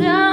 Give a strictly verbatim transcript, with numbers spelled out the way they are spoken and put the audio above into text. No.